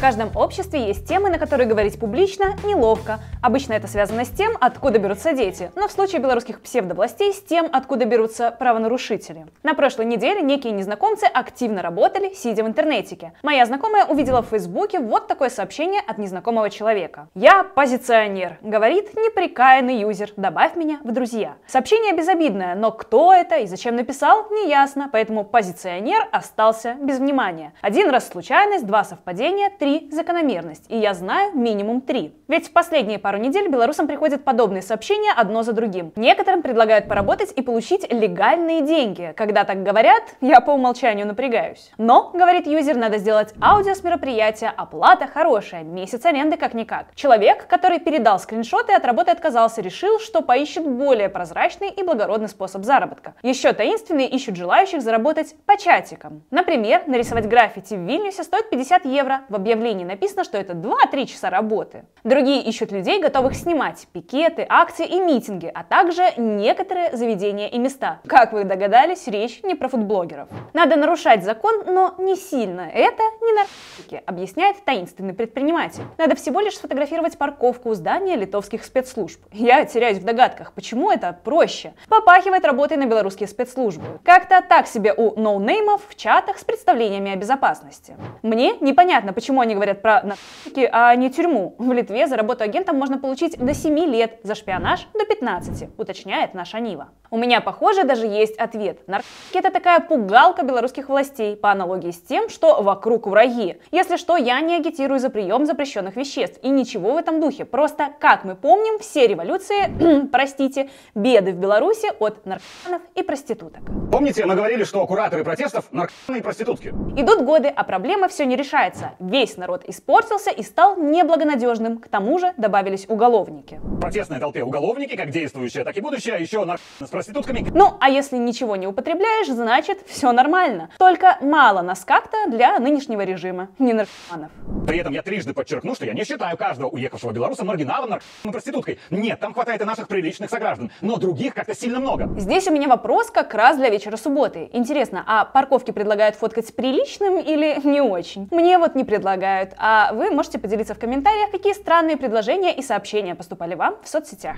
В каждом обществе есть темы, на которые говорить публично неловко. Обычно это связано с тем, откуда берутся дети, но в случае белорусских псевдовластей с тем, откуда берутся правонарушители. На прошлой неделе некие незнакомцы активно работали, сидя в интернетике. Моя знакомая увидела в Фейсбуке вот такое сообщение от незнакомого человека. «Я позиционер», говорит неприкаянный юзер, «добавь меня в друзья». Сообщение безобидное, но кто это и зачем написал, не ясно, поэтому позиционер остался без внимания. Один раз случайность, два совпадения, три закономерность, и я знаю минимум три. Ведь в последние пару недель белорусам приходят подобные сообщения одно за другим. Некоторым предлагают поработать и получить легальные деньги. Когда так говорят, я по умолчанию напрягаюсь. Но, говорит юзер, надо сделать аудио с мероприятия, оплата хорошая, месяц аренды как-никак. Человек, который передал скриншоты, от работы отказался, решил, что поищет более прозрачный и благородный способ заработка. Еще таинственные ищут желающих заработать по чатикам. Например, нарисовать граффити в Вильнюсе стоит 50 евро, в объявлении написано, что это 2-3 часа работы. Другие ищут людей, готовых снимать пикеты, акции и митинги, а также некоторые заведения и места. Как вы догадались, речь не про фудблогеров. Надо нарушать закон, но не сильно. Это не наркотики, объясняет таинственный предприниматель. Надо всего лишь сфотографировать парковку у здания литовских спецслужб. Я теряюсь в догадках, почему это проще. Попахивает работой на белорусские спецслужбы. Как-то так себе у ноунеймов в чатах с представлениями о безопасности. Мне непонятно, почему они говорят про наркотики, а не тюрьму. В Литве за работу агентом можно получить до 7 лет, за шпионаж до 15, уточняет Наша Нива. У меня, похоже, даже есть ответ. Наркотики – это такая пугалка белорусских властей, по аналогии с тем, что вокруг враги. Если что, я не агитирую за прием запрещенных веществ и ничего в этом духе. Просто, как мы помним, все революции, простите, беды в Беларуси от наркоманов и проституток. Помните, мы говорили, что кураторы протестов – наркоманы и проститутки? Идут годы, а проблема все не решается. Весь народ испортился и стал неблагонадежным. К тому же добавились уголовники. В протестной толпе уголовники, как действующие, так и будущее, еще наркотики с проститутками. Ну, а если ничего не употребляешь, значит все нормально. Только мало нас как-то для нынешнего режима не наркоманов. При этом я трижды подчеркну, что я не считаю каждого уехавшего белоруса маргиналом, наркоманом и проституткой. Нет, там хватает и наших приличных сограждан, но других как-то сильно много. Здесь у меня вопрос как раз для вечера субботы. Интересно, а парковки предлагают фоткать с приличным или не очень? Мне вот не предлагают. А вы можете поделиться в комментариях, какие странные предложения и сообщения поступали вам в соцсетях.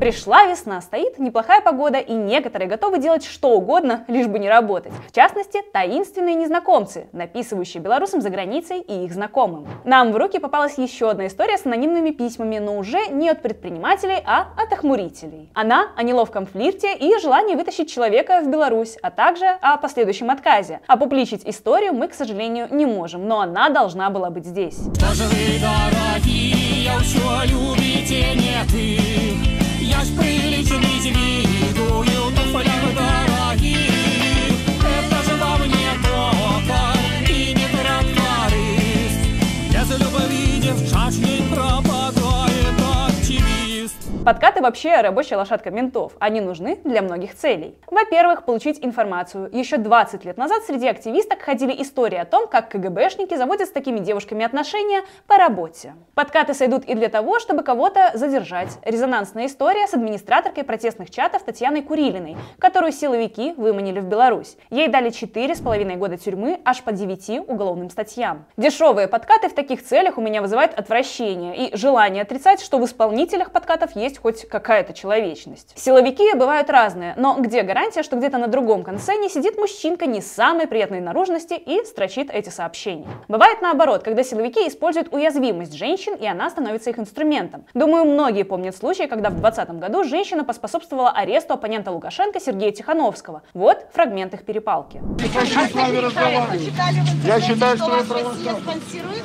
Пришла весна, стоит неплохая погода, и некоторые готовы делать что угодно, лишь бы не работать. В частности, таинственные незнакомцы, написывающие белорусам за границей и их знакомым. Нам в руки попалась еще одна история с анонимными письмами, но уже не от предпринимателей, а от охмурителей. Она о неловком флирте и желании вытащить человека в Беларусь, а также о последующем отказе. Опубличить историю мы, к сожалению, не можем, но она должна была быть здесь. Даже вы, дорогие, все любите, не ты. Я ж приличный завидую, но фаляры дорогие. Это же вам не тока и не тракторист. Я за любови девчачьей пропадает активист. Подкаты вообще рабочая лошадка ментов. Они нужны для многих целей. Во-первых, получить информацию. Еще 20 лет назад среди активисток ходили истории о том, как КГБшники заводят с такими девушками отношения по работе. Подкаты сойдут и для того, чтобы кого-то задержать. Резонансная история с администраторкой протестных чатов Татьяной Курилиной, которую силовики выманили в Беларусь. Ей дали 4,5 года тюрьмы аж по 9 уголовным статьям. Дешевые подкаты в таких целях у меня вызывают отвращение и желание отрицать, что в исполнителях подкатов есть хоть какая-то человечность. Силовики бывают разные, но где гарантия, что где-то на другом конце не сидит мужчинка не самой приятной наружности и строчит эти сообщения? Бывает наоборот, когда силовики используют уязвимость женщин, и она становится их инструментом. Думаю, многие помнят случай, когда в 2020 году женщина поспособствовала аресту оппонента Лукашенко Сергея Тихановского. Вот фрагмент их перепалки. Я считаю, что вас Россия спонсирует.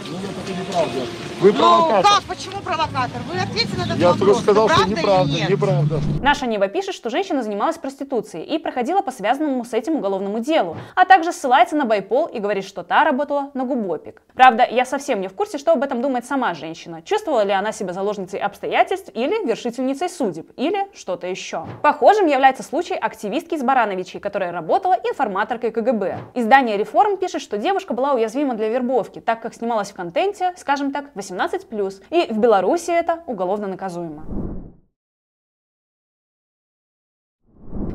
Вы провокатор. Как? Почему провокатор? Вы ответите на этот вопрос. Я просто сказал, что неправда, неправда. Наша Нива пишет, что женщина занималась проституцией и проходила по связанному с этим уголовному делу, а также ссылается на Байпол и говорит, что та работала на губопик. Правда, я совсем не в курсе, что об этом думает сама женщина. Чувствовала ли она себя заложницей обстоятельств или вершительницей судеб, или что-то еще. Похожим является случай активистки из Барановичей, которая работала информаторкой КГБ. Издание «Реформ» пишет, что девушка была уязвима для вербовки, так как снималась в контенте, скажем так, 18+, и в Беларуси это уголовно наказуемо.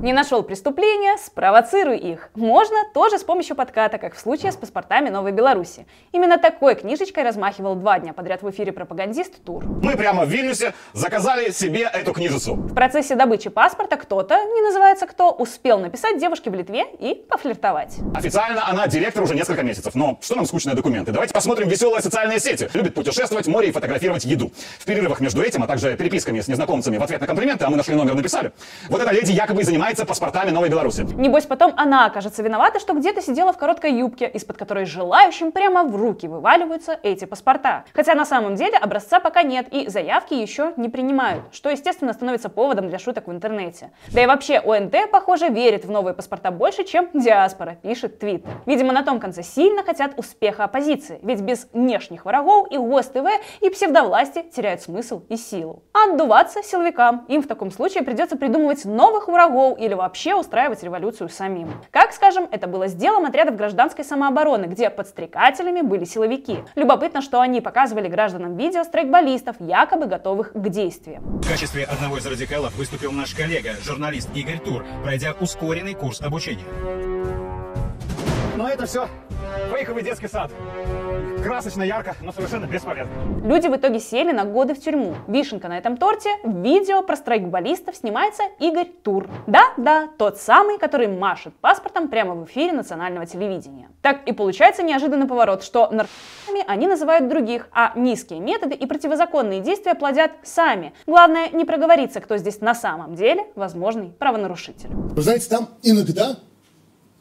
Не нашел преступления? Спровоцируй их. Можно тоже с помощью подката, как в случае с паспортами Новой Беларуси. Именно такой книжечкой размахивал 2 дня подряд в эфире пропагандист Тур. Мы прямо в Вильнюсе заказали себе эту книжицу. В процессе добычи паспорта кто-то, не называется кто, успел написать девушке в Литве и пофлиртовать. Официально она директор уже несколько месяцев, но что нам скучные документы? Давайте посмотрим веселые социальные сети. Любит путешествовать, море и фотографировать еду. В перерывах между этим, а также переписками с незнакомцами в ответ на комплименты, а мы нашли номер, написали. Вот эта леди якобы занимается паспортами Новой Беларуси. Небось потом она окажется виновата, что где-то сидела в короткой юбке, из-под которой желающим прямо в руки вываливаются эти паспорта. Хотя на самом деле образца пока нет и заявки еще не принимают, что, естественно, становится поводом для шуток в интернете. Да и вообще ОНТ, похоже, верит в новые паспорта больше, чем диаспора, пишет твит. Видимо, на том конце сильно хотят успеха оппозиции, ведь без внешних врагов и ГОСТВ, и псевдовласти теряют смысл и силу. А отдуваться силовикам, им в таком случае придется придумывать новых врагов или вообще устраивать революцию самим. Как, скажем, это было с делом отрядов гражданской самообороны, где подстрекателями были силовики. Любопытно, что они показывали гражданам видео страйкболистов, якобы готовых к действиям. В качестве одного из радикалов выступил наш коллега, журналист Игорь Тур, пройдя ускоренный курс обучения. Но это все фейковый детский сад. Красочно, ярко, но совершенно бесполезно. Люди в итоге сели на годы в тюрьму. Вишенка на этом торте – видео про страйкболистов снимается Игорь Тур. Да, тот самый, который машет паспортом прямо в эфире национального телевидения. Так и получается неожиданный поворот, что наркотиками они называют других, а низкие методы и противозаконные действия плодят сами. Главное, не проговориться, кто здесь на самом деле возможный правонарушитель. Вы знаете, там иногда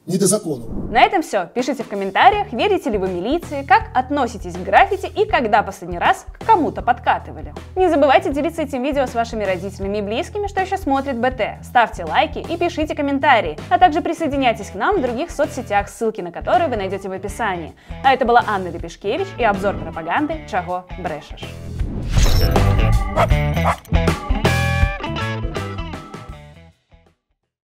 не до закона. На этом все. Пишите в комментариях, верите ли вы милиции, как относитесь к граффити и когда последний раз к кому-то подкатывали. Не забывайте делиться этим видео с вашими родителями и близкими, что еще смотрит БТ. Ставьте лайки и пишите комментарии, а также присоединяйтесь к нам в других соцсетях, ссылки на которые вы найдете в описании. А это была Анна Лепешкевич и обзор пропаганды «Чаго брэшаш».